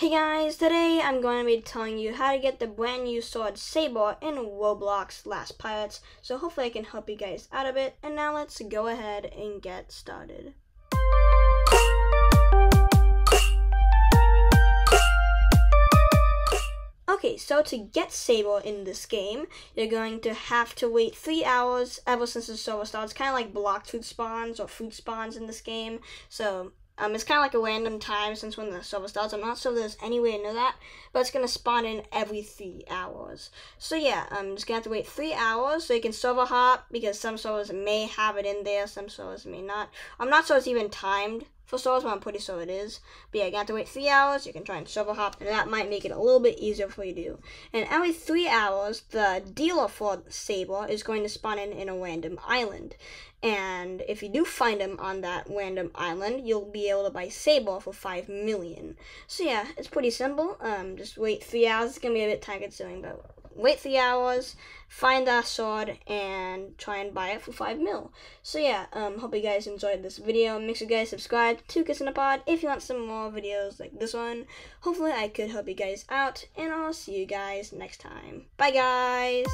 Hey guys, today I'm going to be telling you how to get the brand new sword Saber in Roblox Last Pirates, so hopefully I can help you guys out a bit, and now let's go ahead and get started. Okay, so to get Saber in this game, you're going to have to wait 3 hours ever since the server starts, kind of like blocked food spawns or food spawns in this game, so... it's kind of like a random time since when the server starts. I'm not sure there's any way to know that, but it's going to spawn in every 3 hours. So yeah, I'm just going to have to wait 3 hours so you can server hop, because some servers may have it in there, some servers may not. I'm not sure it's even timed for servers, but I'm pretty sure it is. But yeah, you're going to have to wait 3 hours. You can try and server hop, and that might make it a little bit easier for you to do. And every 3 hours, the dealer for Saber is going to spawn in a random island. And if you do find him on that random island, you'll be able to buy Saber for $5 million. So yeah, it's pretty simple. Just wait 3 hours. It's gonna be a bit time consuming, but wait 3 hours, find our sword, and try and buy it for $5 mil. So yeah, hope you guys enjoyed this video. Make sure you guys subscribe to 2KidsInApod if you want some more videos like this one. Hopefully I could help you guys out, and I'll see you guys next time. Bye guys.